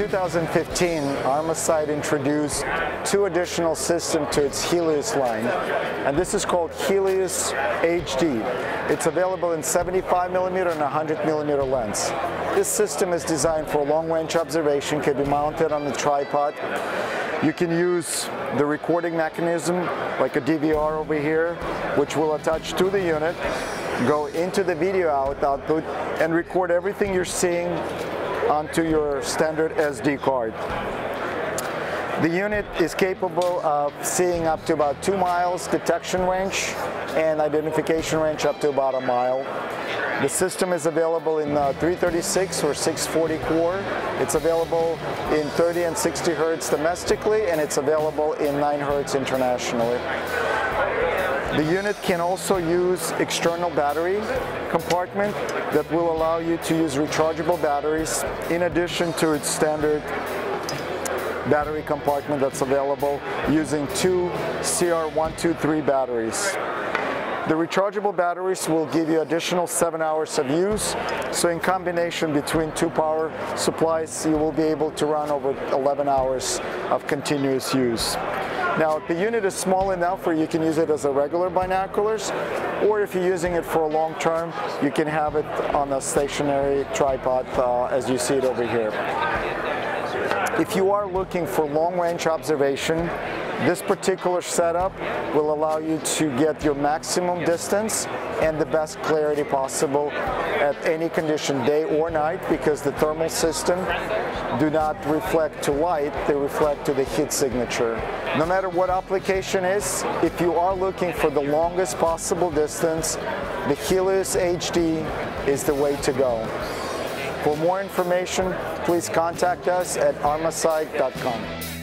2015, Armasight introduced two additional systems to its Helios line, and this is called Helios HD. It's available in 75mm and 100mm lens. This system is designed for long-range observation, can be mounted on a tripod. You can use the recording mechanism, like a DVR over here, which will attach to the unit, go into the video output, and record everything you're seeing onto your standard SD card. The unit is capable of seeing up to about 2 miles detection range and identification range up to about 1 mile. The system is available in 336 or 640 core. It's available in 30 and 60 hertz domestically, and it's available in 9 hertz internationally. The unit can also use external battery compartment that will allow you to use rechargeable batteries in addition to its standard battery compartment that's available using two CR123 batteries. The rechargeable batteries will give you additional 7 hours of use, so in combination between two power supplies, you will be able to run over 11 hours of continuous use. Now, the unit is small enough where you can use it as a regular binoculars, or if you're using it for a long term, you can have it on a stationary tripod as you see it over here. If you are looking for long-range observation, this particular setup will allow you to get your maximum distance and the best clarity possible at any condition, day or night, because the thermal system do not reflect to light, they reflect to the heat signature. No matter what application is, if you are looking for the longest possible distance, the Helios HD is the way to go. For more information, please contact us at armasight.com.